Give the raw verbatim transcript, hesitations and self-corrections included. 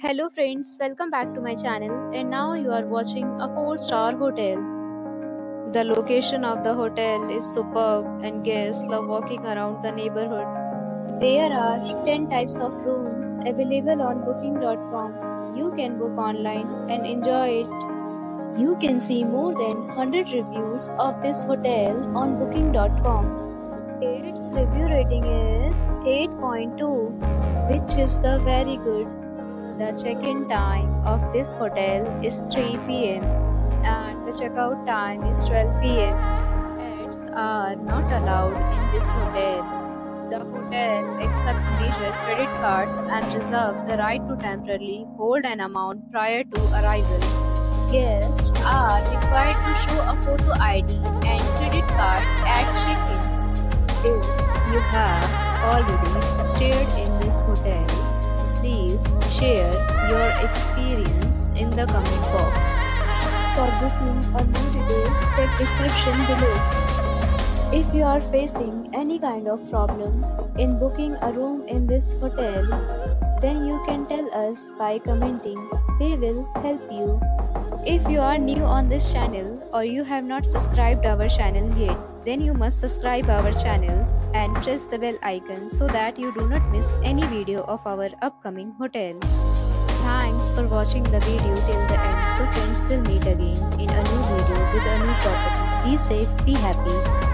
Hello friends, welcome back to my channel, and now you are watching a four star hotel. The location of the hotel is superb and guests love walking around the neighborhood. There are ten types of rooms available on booking dot com. You can book online and enjoy it. You can see more than one hundred reviews of this hotel on booking dot com. Its review rating is eight point two, which is the very good. The check-in time of this hotel is three p m and the checkout time is twelve p m Pets are not allowed in this hotel. The hotel accepts major credit cards and reserves the right to temporarily hold an amount prior to arrival. Guests are required to show a photo I D and credit card at check-in. If you have already stayed in this hotel, please share your experience in the comment box. For booking or more details, check description below. If you are facing any kind of problem in booking a room in this hotel, then you can tell us by commenting. We will help you. If you are new on this channel or you have not subscribed our channel yet, then you must subscribe our channel and press the bell icon so that you do not miss any video of our upcoming hotel. Thanks for watching the video till the end. So friends, we'll meet again in a new video with a new property. Be safe, be happy.